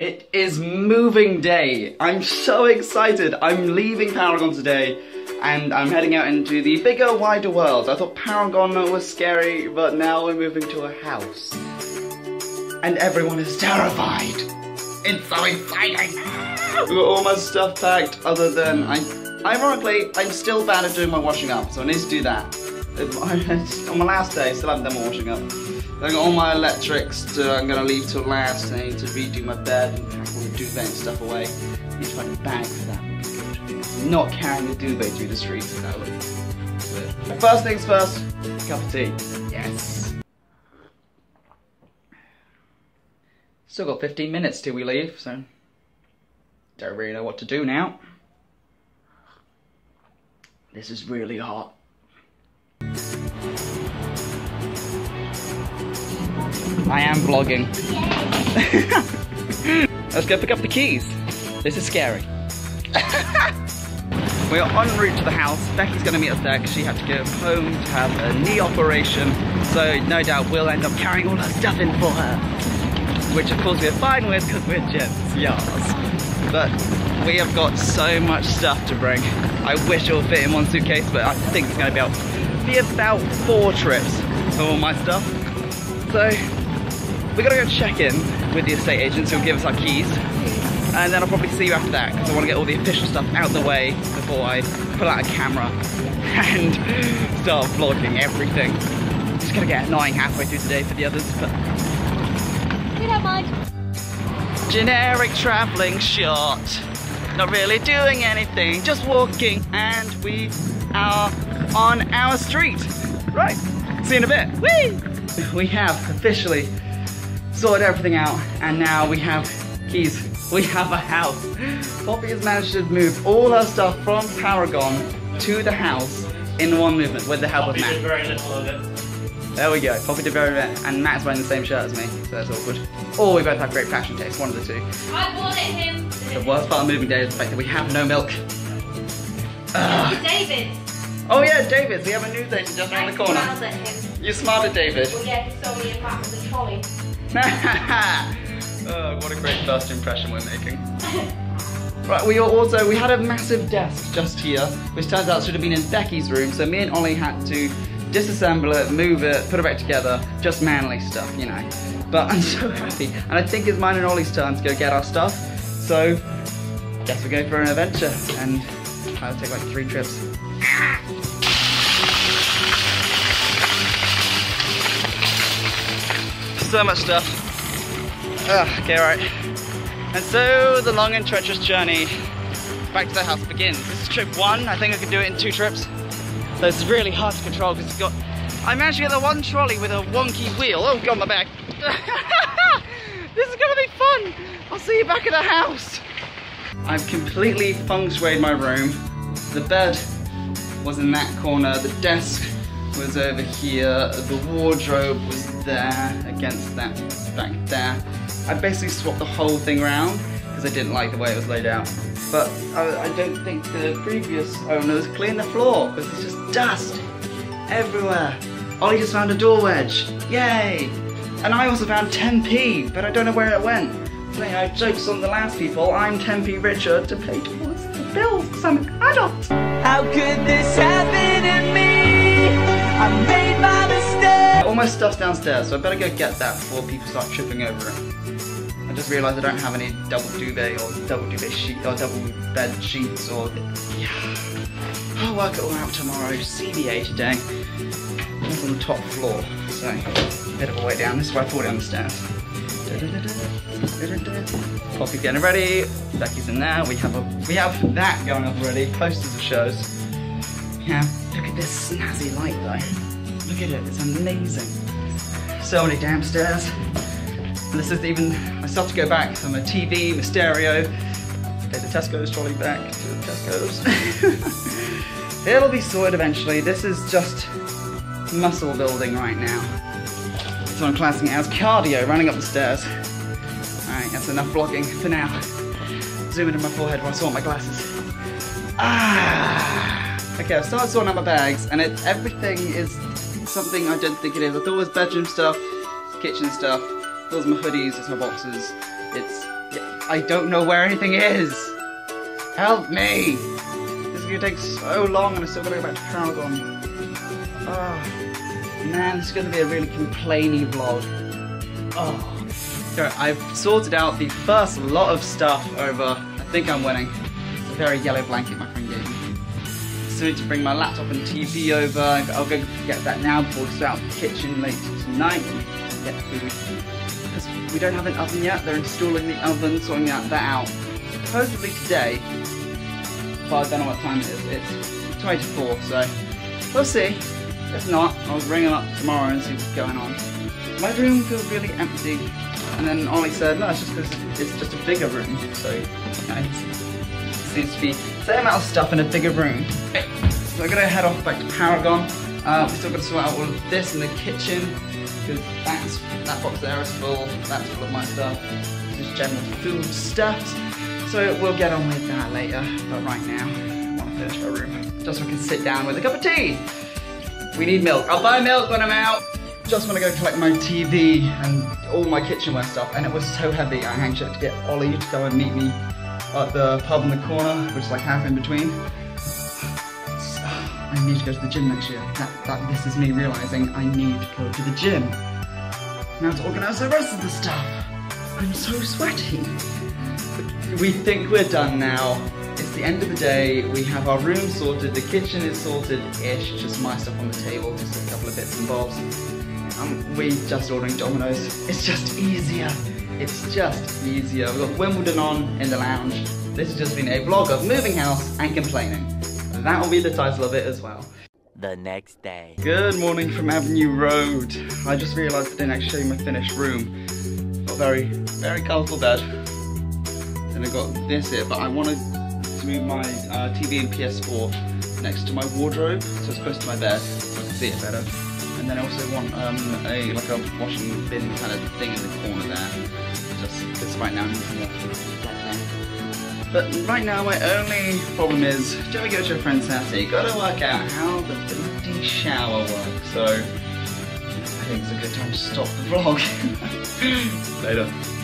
It is moving day. I'm so excited. I'm leaving Paragon today and I'm heading out into the bigger, wider world. I thought Paragon was scary, but now we're moving to a house. And everyone is terrified. It's so exciting. We've got all my stuff packed other than ironically, I'm still bad at doing my washing up, so I need to do that. On my last day, still haven't done my washing up. I got all my electrics I'm going to leave till last. I need to redo my bed and pack all the duvet and stuff away. I need to find a bag for that. Not carrying the duvet through the streets, that would be weird. First things first, a cup of tea. Yes! Still got 15 minutes till we leave, so don't really know what to do now. This is really hot. I am vlogging. Let's go pick up the keys. This is scary. We are en route to the house. Becky's going to meet us there because she had to go home to have a knee operation. So no doubt we'll end up carrying all her stuff in for her. Which of course we're fine with because we're gents, yas. But we have got so much stuff to bring. I wish it will fit in one suitcase, but I think it's going to be about 4 trips for all my stuff. So we gotta go check in with the estate agents who'll give us our keys, and then I'll probably see you after that because I want to get all the official stuff out the way before I pull out a camera and start vlogging everything. It's gonna get annoying halfway through today for the others, but we don't mind. Generic travelling shot. Not really doing anything, just walking, and we are on our street. Right, see you in a bit. Whee! We have officially sorted everything out, and now we have keys. We have a house. Poppy has managed to move all her stuff from Paragon to the house in one movement with the help of Matt. Poppy did very little of it. There we go. Poppy did very little, and Matt's wearing the same shirt as me, so that's awkward. Or we both have great fashion taste, one of the two. I bought it him. The worst part of moving day is the fact that we have no milk. David. Oh yeah, David. We have a new thing just around the corner. I smiled at him. You smiled at David. Well, yeah, he saw me in back with a trolley. Oh, what a great first impression we're making. Right, we had a massive desk just here, which turns out should have been in Becky's room, so me and Ollie had to disassemble it, move it, put it back together, just manly stuff, you know. But I'm so happy, and I think it's mine and Ollie's turn to go get our stuff, so guess we're going for an adventure, and I'll take like 3 trips. So much stuff. Okay, right. And so the long and treacherous journey back to the house begins. This is trip 1. I think I can do it in 2 trips. So it's really hard to control because it's got. I managed to get the one trolley with a wonky wheel. Oh god, my back. This is gonna be fun. I'll see you back at the house. I've completely feng shuied my room. The bed was in that corner. The desk was over here. The wardrobe was there against that back there. I basically swapped the whole thing around because I didn't like the way it was laid out. But I don't think the previous owners cleaned the floor because there's just dust everywhere. Ollie just found a door wedge. Yay! And I also found 10p, but I don't know where it went. So I jokes on the last people, I'm 10p richer to pay towards the bills because I'm an adult. How could this happen to me? I made my mistake. All my stuff's downstairs, so I better go get that before people start tripping over it. I just realised I don't have any double bed sheets or... Yeah. I'll work it all out tomorrow. CBA today. It's on the top floor, so a bit of a way down. This is where I fall down the stairs. Poppy's getting ready. Becky's in there. We have that going up already. Posters of shows. Yeah. Look at this snazzy light though. Look at it, it's amazing. So many damn stairs. And this is even, I still have to go back from a TV, my stereo, take the Tesco's trolley back to the Tesco's. It'll be sorted eventually. This is just muscle building right now. So I'm classing it as cardio, running up the stairs. Alright, that's enough vlogging for now. Zoom into my forehead while I sort my glasses. Ah! Okay, I've started sorting out my bags, and everything is something I don't think it is. I thought it was bedroom stuff, kitchen stuff, those are my hoodies, it's my boxes, it's I don't know where anything is. Help me! This is gonna take so long, and I'm still gonna go back to Paragon. Oh, man, this is gonna be a really complainy vlog. Oh, so I've sorted out the first lot of stuff over. I think I'm winning. It's a very yellow blanket my friend gave me. So I need to bring my laptop and TV over. I'll go get that now before we start out the kitchen late tonight. Get food. We don't have an oven yet, they're installing the oven, sorting that out. Supposedly today, but I don't know what time it is. It's 24, so we'll see. If not, I'll ring them up tomorrow and see what's going on. My room feels really empty, and then Ollie said, no, it's just because it's just a bigger room, so you know, it seems to be the same amount of stuff in a bigger room. So I'm gonna head off back to Paragon. We're still gonna sort out all of this in the kitchen, because that box there is full, that's full of my stuff, just general food stuff. So we'll get on with that later, but right now, I want to finish my room. Just so I can sit down with a cup of tea. We need milk. I'll buy milk when I'm out. Just want to go collect my TV and all my kitchenware stuff, and it was so heavy, I actually had to get Ollie to go and meet me at the pub in the corner, which is like half in between. I need to go to the gym next year. This is me realising I need to go to the gym. Now to organise the rest of the stuff. I'm so sweaty. We think we're done now. It's the end of the day. We have our room sorted. The kitchen is sorted-ish. Just my stuff on the table. Just a couple of bits and bobs. We're just ordering Domino's. It's just easier. It's just easier. We've got Wimbledon on in the lounge. This has just been a vlog of moving house and complaining. That will be the title of it as well. The next day. Good morning from Avenue Road. I just realised I didn't actually show you my finished room. Got a very, very colourful bed. And I got this here, but I wanted to move my TV and PS4 next to my wardrobe, so it's close to my bed, so I can see it better. And then I also want like a washing bin kind of thing in the corner there. Just because right now I'm using it. But right now my only problem is, do you ever go to your friend's house and you gotta work out how the bloody shower works, so I think it's a good time to stop the vlog. Later.